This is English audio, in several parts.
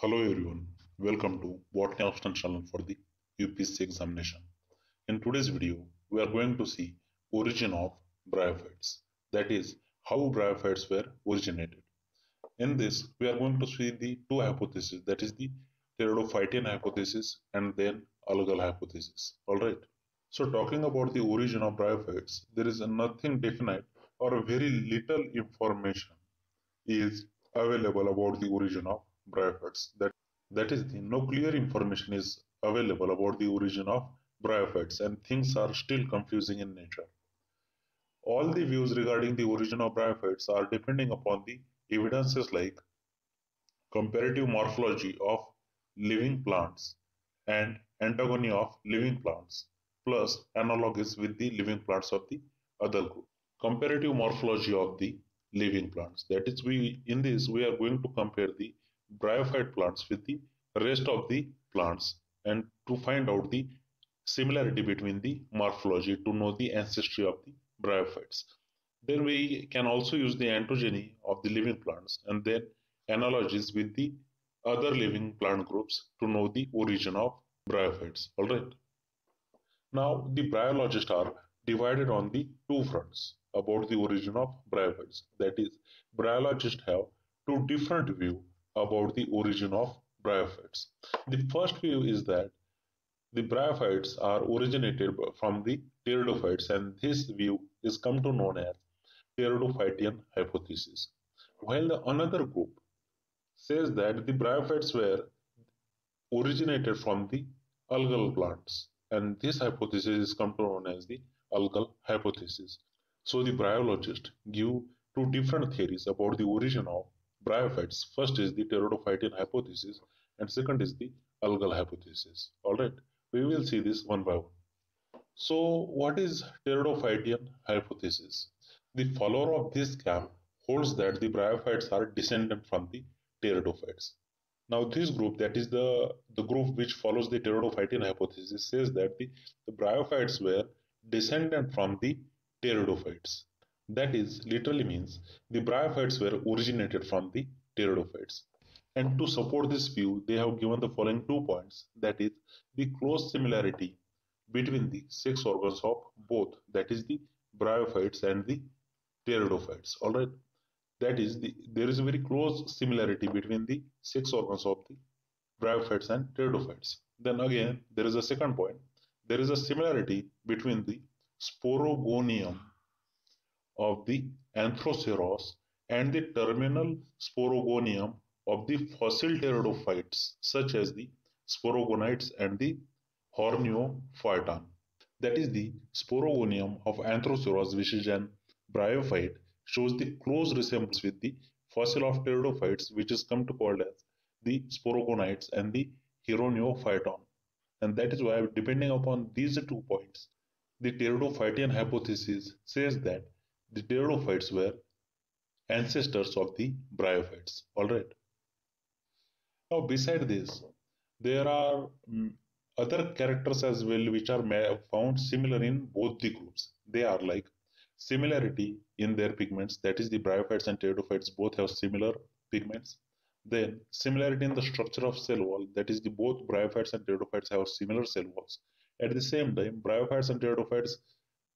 Hello everyone, welcome to Botany Optional channel for the UPSC examination. In today's video, we are going to see origin of bryophytes, that is, how bryophytes were originated. In this, we are going to see the two hypotheses, that is the Pteridophytean hypothesis and then algal hypothesis. Alright, so talking about the origin of bryophytes, there is nothing definite or very little information is available about the origin of bryophytes. That is, no clear information is available about the origin of bryophytes, and things are still confusing in nature. All the views regarding the origin of bryophytes are depending upon the evidences like comparative morphology of living plants and ontogeny of living plants, plus analogies with the living plants of the other group. Comparative morphology of the living plants, that is, in this we are going to compare the bryophyte plants with the rest of the plants and to find out the similarity between the morphology to know the ancestry of the bryophytes. Then we can also use the ontogeny of the living plants and then analogies with the other living plant groups to know the origin of bryophytes. Alright. Now the bryologists are divided on the two fronts about the origin of bryophytes. That is, bryologists have two different views about the origin of bryophytes. The first view is that the bryophytes are originated from the pteridophytes, and this view is come to known as Pteridophytean hypothesis. While the another group says that the bryophytes were originated from the algal plants, and this hypothesis is come to known as the algal hypothesis. So the bryologists give two different theories about the origin of bryophytes. First is the Pteridophytean hypothesis and second is the algal hypothesis. Alright, we will see this one by one. So what is Pteridophytean hypothesis? The follower of this camp holds that the bryophytes are descended from the pteridophytes. Now this group, that is the group which follows the Pteridophytean hypothesis, says that the bryophytes were descended from the pteridophytes. That is, literally means the bryophytes were originated from the pteridophytes. And to support this view, they have given the following 2 points, that is, the close similarity between the sex organs of both, that is, the bryophytes and the pteridophytes. Alright, that is, there is a very close similarity between the sex organs of the bryophytes and pteridophytes. Then again, there is a second point, there is a similarity between the sporogonium of the Anthoceros and the terminal sporogonium of the fossil pteridophytes, such as the sporogonites and the horneophyton. That is, the sporogonium of Anthoceros, which is a bryophyte, shows the close resemblance with the fossil of pteridophytes, which is come to called as the sporogonites and the horneophyton. And that is why, depending upon these 2 points, the Pteridophytean hypothesis says that the pteridophytes were ancestors of the bryophytes. Alright. Now, beside this, there are other characters as well which are found similar in both the groups. They are like similarity in their pigments, that is, the bryophytes and pteridophytes both have similar pigments. Then similarity in the structure of cell wall, that is, the both bryophytes and pteridophytes have similar cell walls. At the same time, bryophytes and pteridophytes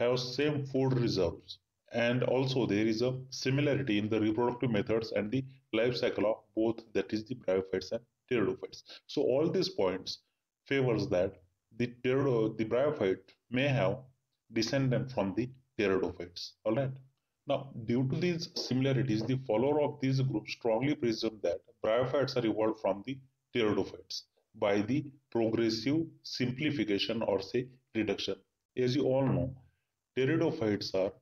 have same food reserves. And also there is a similarity in the reproductive methods and the life cycle of both, that is, the bryophytes and pteridophytes. So all these points favors that the bryophyte may have descended from the pteridophytes. Alright. Now, due to these similarities, the follower of these groups strongly presume that bryophytes are evolved from the pteridophytes by the progressive simplification or say reduction. As you all know, pteridophytes are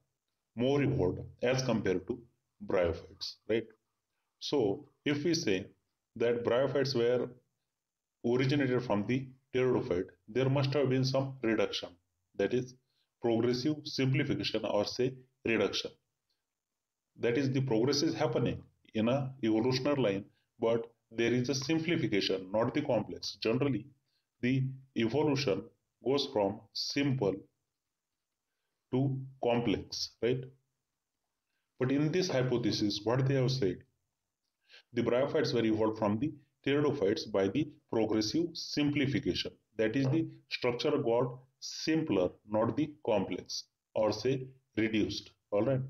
more evolved as compared to bryophytes, right? So if we say that bryophytes were originated from the pteridophyte, there must have been some reduction, that is, progressive simplification or say reduction. That is, the progress is happening in a evolutionary line, but there is a simplification, not the complex. Generally, the evolution goes from simple to complex, right? But in this hypothesis, what they have said, the bryophytes were evolved from the pteridophytes by the progressive simplification. That is, the structure got simpler, not the complex, or say reduced. All right.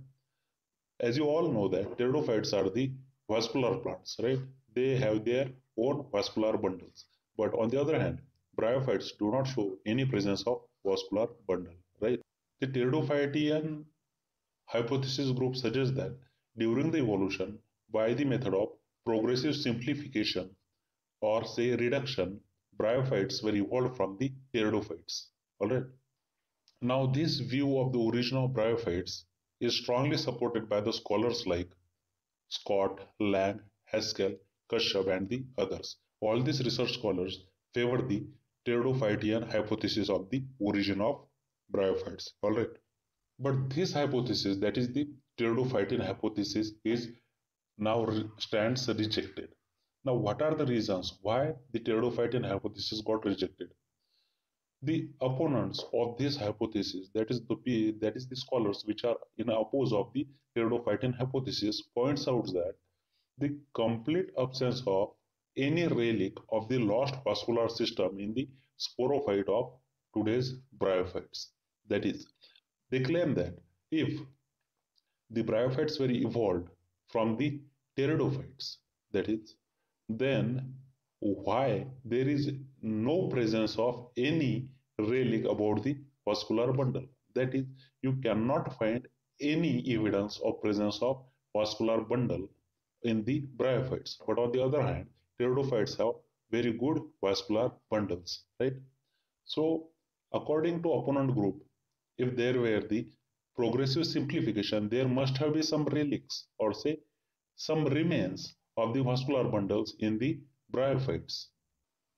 As you all know that pteridophytes are the vascular plants, right? They have their own vascular bundles. But on the other hand, bryophytes do not show any presence of vascular bundle, right? The Pteridophytean hypothesis group suggests that during the evolution, by the method of progressive simplification or say reduction, bryophytes were evolved from the pteridophytes. All right. Now, this view of the origin of bryophytes is strongly supported by the scholars like Scott, Lang, Haskell, Kashyap, and the others. All these research scholars favor the Pteridophytean hypothesis of the origin of bryophytes. All right. But this hypothesis, that is the Pteridophytean hypothesis, is now stands rejected. Now, what are the reasons why the Pteridophytean hypothesis got rejected? The opponents of this hypothesis, that is the scholars which are in oppose of the Pteridophytean hypothesis, points out that the complete absence of any relic of the lost vascular system in the sporophyte of today's bryophytes. That is, they claim that if the bryophytes were evolved from the pteridophytes, that is, then why there is no presence of any relic about the vascular bundle? That is, you cannot find any evidence of presence of vascular bundle in the bryophytes. But on the other hand, pteridophytes have very good vascular bundles, right? So, according to opponent group, if there were the progressive simplification, there must have been some relics or say some remains of the vascular bundles in the bryophytes.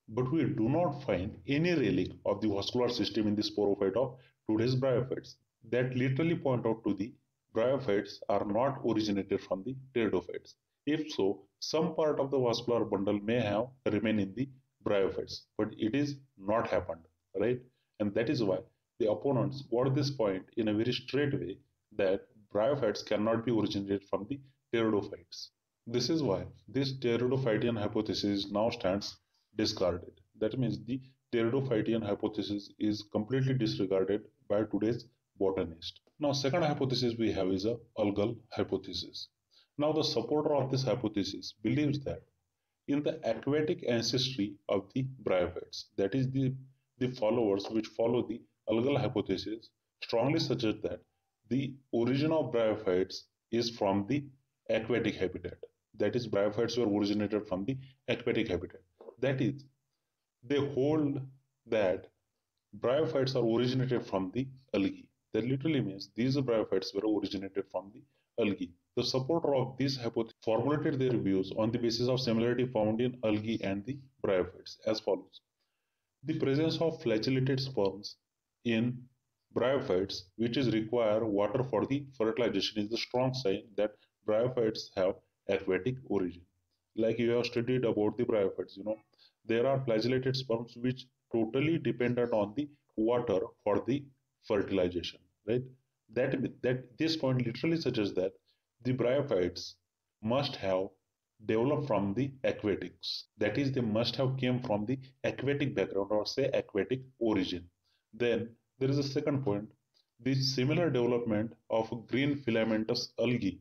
But we do not find any relic of the vascular system in the sporophyte of today's bryophytes. That literally point out to the bryophytes are not originated from the pteridophytes. If so, some part of the vascular bundle may have remained in the bryophytes, but it is not happened, right? And that is why the opponents got this point in a very straight way that bryophytes cannot be originated from the pteridophytes. This is why this Pteridophytean hypothesis now stands discarded. That means the Pteridophytean hypothesis is completely disregarded by today's botanist. Now, second hypothesis we have is a algal hypothesis. Now, the supporter of this hypothesis believes that in the aquatic ancestry of the bryophytes, that is, the followers which follow the algal hypothesis strongly suggest that the origin of bryophytes is from the aquatic habitat. That is, bryophytes were originated from the aquatic habitat. That is, they hold that bryophytes are originated from the algae. That literally means these bryophytes were originated from the algae. The supporter of this hypothesis formulated their views on the basis of similarity found in algae and the bryophytes as follows. The presence of flagellated sperms in bryophytes, which is require water for the fertilization, is a strong sign that bryophytes have aquatic origin. Like you have studied about the bryophytes, you know, there are flagellated sperms which totally dependent on the water for the fertilization, right? That this point literally suggests that the bryophytes must have developed from the aquatics. That is, they must have came from the aquatic background or say aquatic origin. Then there is a second point, the similar development of green filamentous algae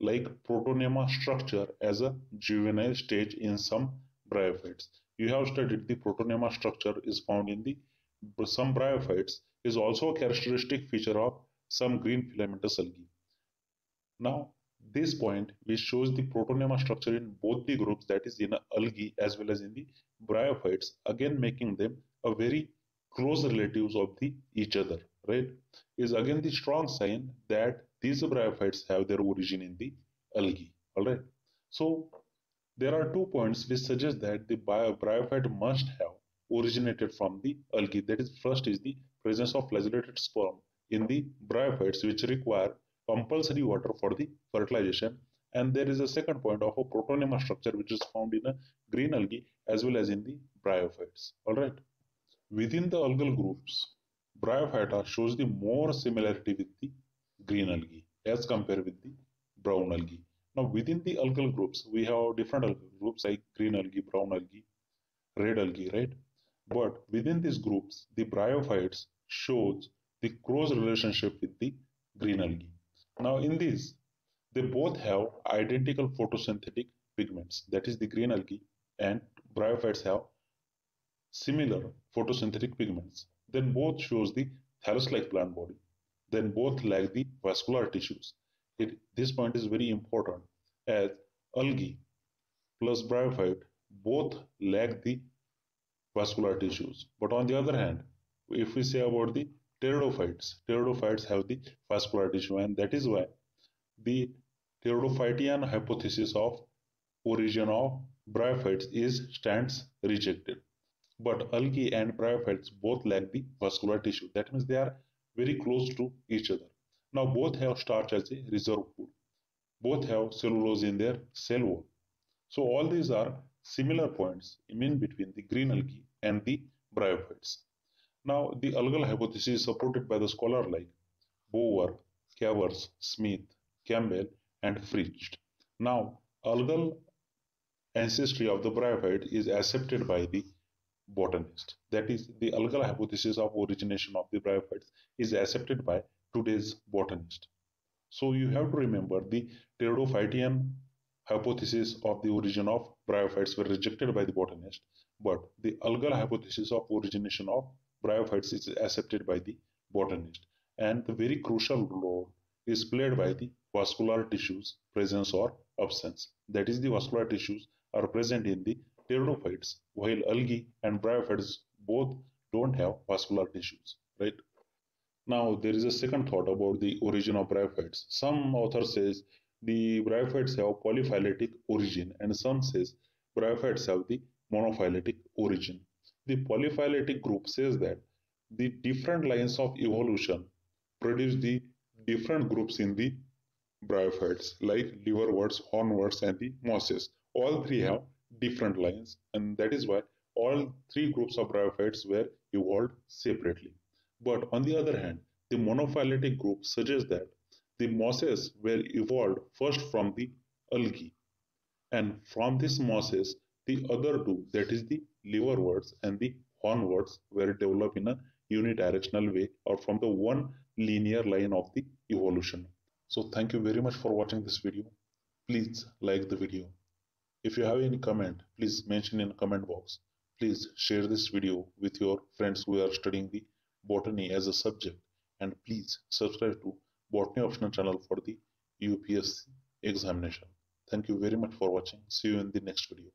like protonema structure as a juvenile stage in some bryophytes. You have studied the protonema structure is found in the some bryophytes, is also a characteristic feature of some green filamentous algae. Now, this point which shows the protonema structure in both the groups, that is in algae as well as in the bryophytes, again making them a very close relatives of each other, right? Is again the strong sign that these bryophytes have their origin in the algae. All right. So there are 2 points which suggest that the bryophyte must have originated from the algae. That is, first is the presence of flagellated sperm in the bryophytes, which require compulsory water for the fertilization. And there is a second point of a protonema structure which is found in a green algae as well as in the bryophytes. All right. Within the algal groups, bryophyta shows the more similarity with the green algae as compared with the brown algae. Now, within the algal groups, we have different algal groups like green algae, brown algae, red algae, right? But within these groups, the bryophytes shows the close relationship with the green algae. Now, in this, they both have identical photosynthetic pigments, that is the green algae, and bryophytes have similar photosynthetic pigments. Then both shows the thallus-like plant body. Then both lack the vascular tissues. This point is very important as algae plus bryophyte both lack the vascular tissues. But on the other hand, if we say about the pteridophytes, pteridophytes have the vascular tissue, and that is why the Pteridophytean hypothesis of origin of bryophytes stands rejected. But algae and bryophytes both lack the vascular tissue. That means they are very close to each other. Now both have starch as a reserve food. Both have cellulose in their cell wall. So all these are similar points in between the green algae and the bryophytes. Now the algal hypothesis is supported by the scholar like Bower, Cavers, Smith, Campbell, and Fritsch. Now algal ancestry of the bryophyte is accepted by the botanist. That is, the algal hypothesis of origination of the bryophytes is accepted by today's botanist. So you have to remember the Pteridophytean hypothesis of the origin of bryophytes were rejected by the botanist, but the algal hypothesis of origination of bryophytes is accepted by the botanist. And the very crucial role is played by the vascular tissues presence or absence. That is, the vascular tissues are present in the pteridophytes, while algae and bryophytes both don't have vascular tissues, right? Now, there is a second thought about the origin of bryophytes. Some author says the bryophytes have polyphyletic origin, and some says bryophytes have the monophyletic origin. The polyphyletic group says that the different lines of evolution produce the different groups in the bryophytes, like liverworts, hornworts, and the mosses. All three have different lines, and that is why all three groups of bryophytes were evolved separately. But on the other hand, the monophyletic group suggests that the mosses were evolved first from the algae, and from this mosses the other two, that is the liverworts and the hornworts, were developed in a unidirectional way or from the one linear line of the evolution. So thank you very much for watching this video. Please like the video. If you have any comment, please mention in the comment box. Please share this video with your friends who are studying the botany as a subject, and please subscribe to Botany Optional channel for the UPSC examination. Thank you very much for watching. See you in the next video.